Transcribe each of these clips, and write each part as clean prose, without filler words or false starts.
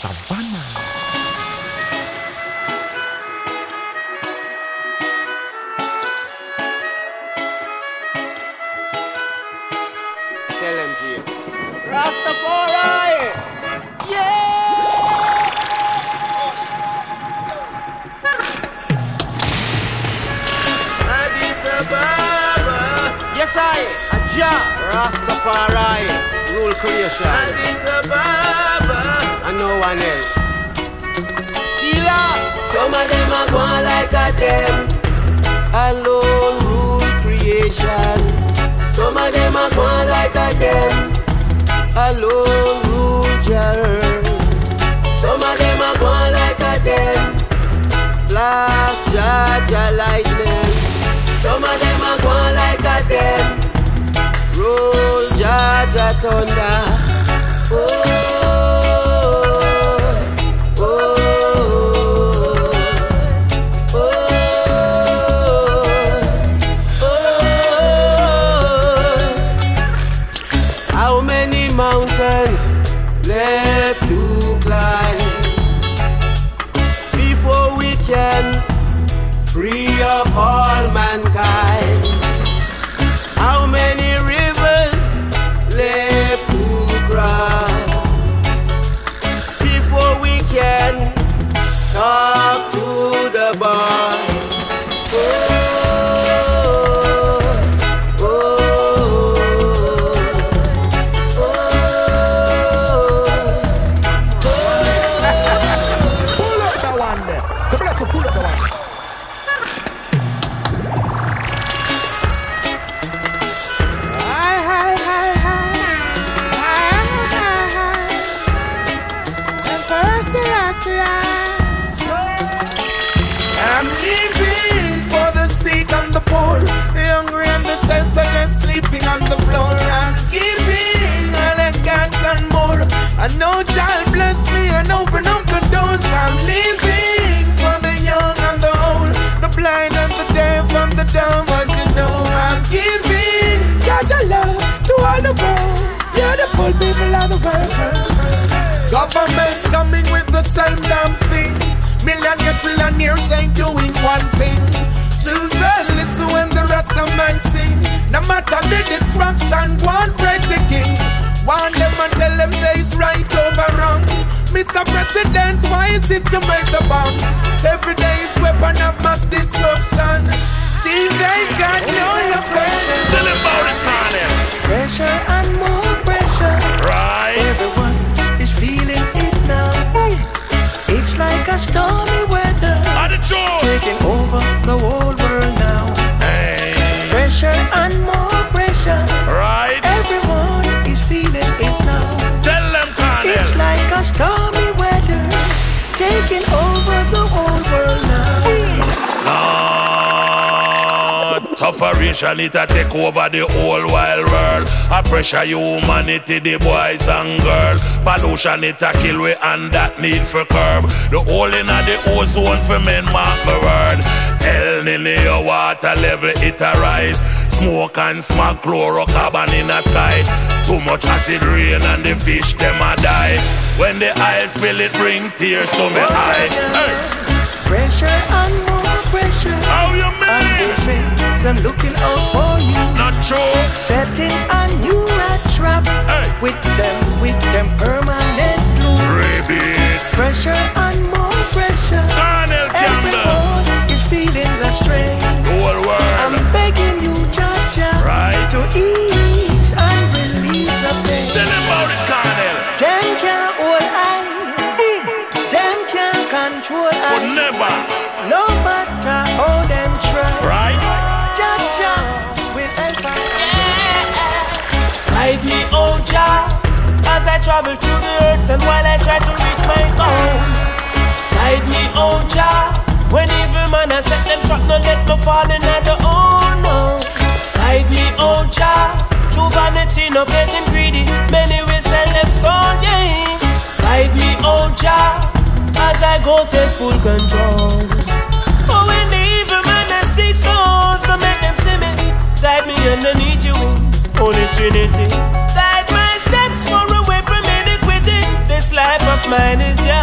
savannah. Tell them, Jake. Rastafari! Yeah! Addis Ababa! Yes, I! Aja! Rastafari! Rule creation! Addis Ababa! And no one else. Sizzla! Some of them are going like a them. Alone rule creation. Some of them are going like a them. Alone ruler. Some of them are going like a them. Flash, Jaja, lightning. Some of them are going like a them. Roll, Jaja, thunder. How many mountains left to climb before we can free up all mankind? How many rivers left to cross before we can talk to the boss? I'm living for the sick and the poor, the hungry and the shelterless, sleeping on the floor. I'm giving all I got and more. I know God bless me and open up the doors. I'm living for the young and the old, the blind and the deaf and the dumb, as you know. I'm giving Jaja love to all the world, beautiful people of the world. Government's coming with the same damn thing. Millionaires, trillionaires ain't doing one thing. Children listen when the rest of man sing. No matter the distraction, one praise the king. Warn them and tell them there is right over wrong. Mr. President, why is it you make the bombs? Every day is weapon of mass destruction. See, they got no love. Pressure and more pressure. Right. Everyone feeling it now. It's like a stormy weather taking over the whole world now. Hey. Pressure and more pressure. Right. Everyone is feeling it now. Tell them, it's like a stormy weather taking over the whole world now. Lord, sufferation it a take over the whole wild world. A pressure humanity, the boys and girls. Pollution it a kill we and that need for curb. The hole in the ozone for men mark the word. El Nino water level it a rise. Smoke and smoke, chlorocarbon in the sky. Too much acid rain and the fish them a die. When the isles spill it bring tears to me eye. Hey. Pressure and more pressure. How you mean? Them looking out for you. Not true. Setting a new rat trap. Hey. With them permanent blue. Ribbit. Pressure and more pressure. Everyone is feeling the strain. The whole world. I'm begging you, Jaja, right, to ease and relieve the pain. Tell them about it, Colonel. Them can't hold I. Them can't control I. But never. No matter how them try. Right. Jaja will help us. Guide me, oh Jah, as I travel through the earth and while I try to reach my goal. Guide me, oh Jah, when evil man has set them trap, no let me fall in at the old no. Guide me, oh Jah, through vanity, no faith in greedy, many will sell them soul, yeah. Guide me, oh Jah, as I go take full control. Oh, when the evil man has six souls, so make them see me. Guide me and I need you, Holy Trinity. Guide my steps, far away from iniquity. This life of mine is yours.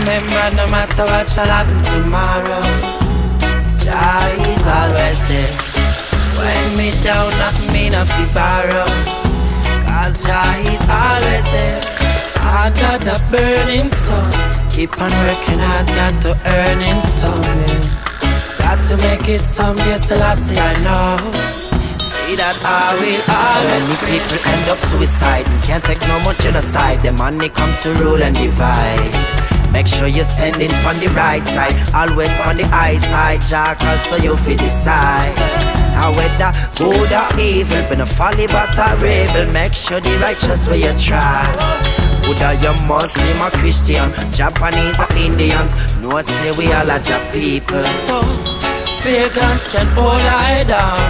remember no matter what shall happen tomorrow, Jah is always there. When me down, not me no fi borrow, cause Jah is always there. Under the burning sun, keep on working hard, got to earning some, yeah. Got to make it someday, Selassie, I know that I will always. Many people end up suiciding, can't take no more genocide. The money come to rule and divide. Make sure you're standing on the right side, always on the eyesight. Jah call so you fi decide. However, good or evil, but no folly but a rebel. Make sure the righteous way you try. Whether you're Muslim or Christian, Japanese or Indians, no say we all are Jah people. So pagans can all lie down.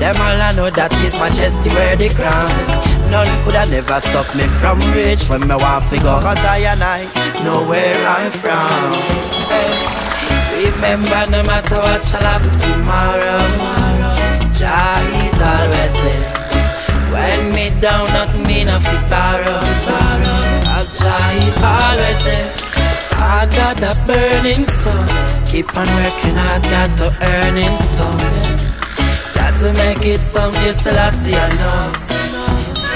Them all I know that His Majesty wear the crown. None could have never stopped me from reach when me want to go, cause I and I know where I'm from. Hey, remember no matter what shall happen tomorrow, Jah is always there. When me down, not me no fit borrow, cause Jah is always there. Under the burning sun, keep on working hard, got to earning some. To make it some you still I see I know.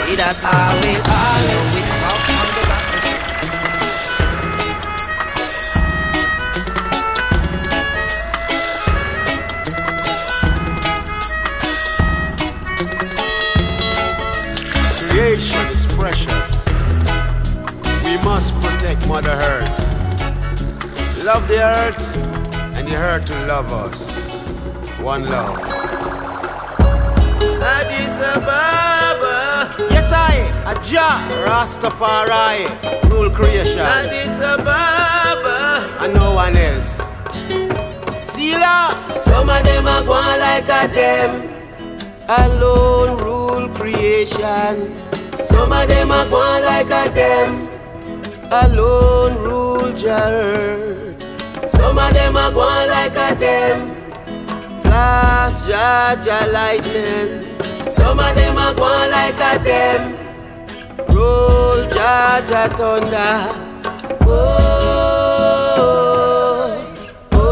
See that I will always be tough on the battle. Creation is precious. We must protect Mother Earth. Love the earth and the earth will love us. One love. Addis Ababa. Yes, I, Jah, Rastafari, rule creation. Addis Ababa. And no one else. Sizzla. Some of them are going like a them. Alone rule creation. Some of them are going like a them. Alone rule Jah. Some of them are going like a them. Class Jah lightning. Some of them are going like a them. Roll Jah thunder. Oh, oh, oh,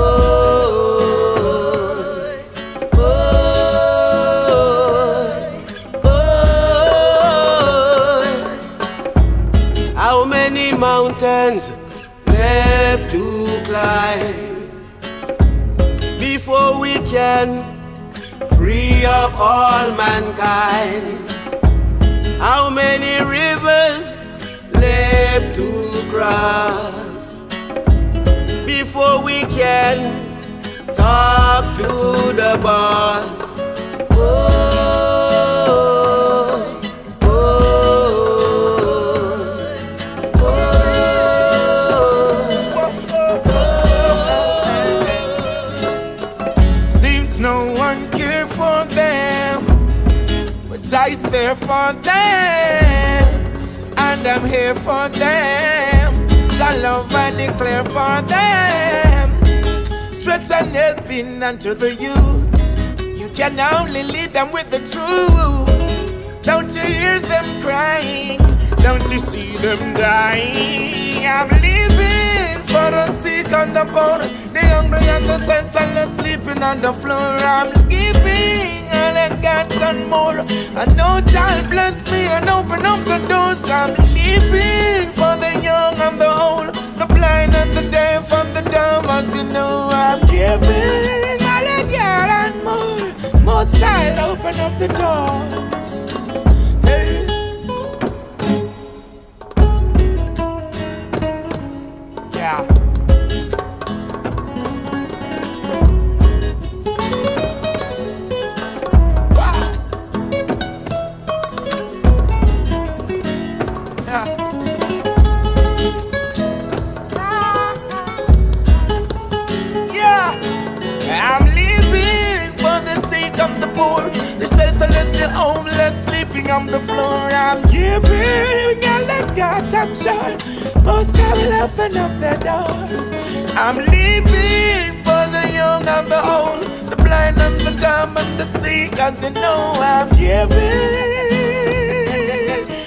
oh, oh, oh. How many mountains left to climb before we can free up all mankind? How many rivers left to cross before we can talk to the boss? Oh, oh, oh, oh, oh. Seems no one cares for them, but Jah is there for them, and I'm here for them. Jah love and declare for them, strength and helping unto the youths. You can only lead them with the truth. Don't you hear them crying? Don't you see them dying? I'm living for the sick and the poor, the hungry and the senseless sleeping on the floor. I'm giving all I got and more. I know Jah bless me and open up the doors. I'm living for the young and the old, the blind and the deaf and the dumb. As you know, I'm giving all I got and more. Most I'll open up the doors. Hey. Yeah. Homeless, sleeping on the floor. I'm giving all I've got, I'm sure most I will open up their doors. I'm living for the young and the old, the blind and the dumb and the sick. As you know, I'm giving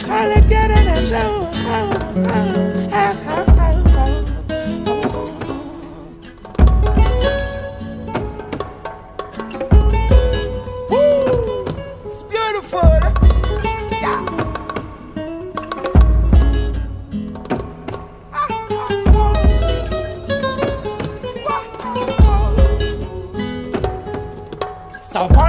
all I've got and I'm sure. Rastafari.